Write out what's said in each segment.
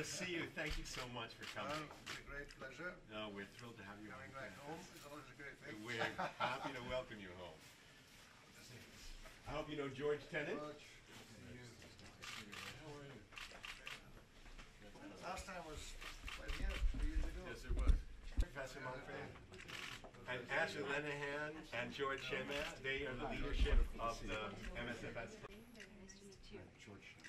to see you. Thank you so much for coming. It's a great pleasure. No, we're thrilled to have you coming back home. It's always a great thing. We're happy to welcome you home. I hope you know George Tenet. How are you? Last time was 3 years ago. Yes, it was. Professor Monfred and Ashley Lenahan and George Shemet, they are the leadership of the MSFS. Nice to meet you. George.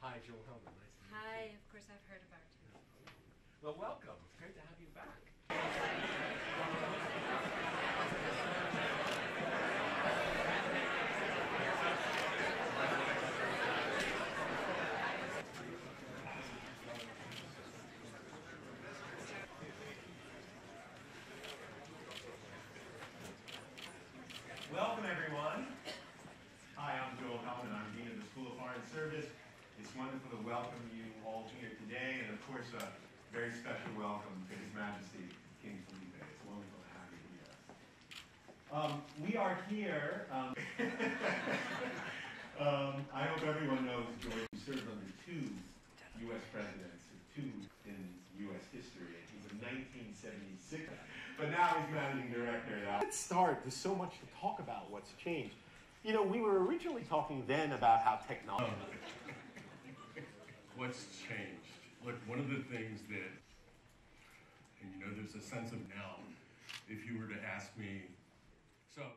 Hi, Joel Hellman. Hi, of course I've heard about you. Well, welcome. It's great to have you back. Welcome, everyone. Hi, I'm Joel Hellman. I'm Dean of the School of Foreign Service. It's wonderful to welcome you all here today, and of course a very special welcome to His Majesty King Felipe. It's wonderful to have you here. We are here. I hope everyone knows George served under two U.S. presidents, two in U.S. history. He was in 1976, but now he's managing director. Let's start. There's so much to talk about. What's changed? You know, we were originally talking then about how technology. What's changed? Look, one of the things that, and you know, there's a sense of now, if you were to ask me, so.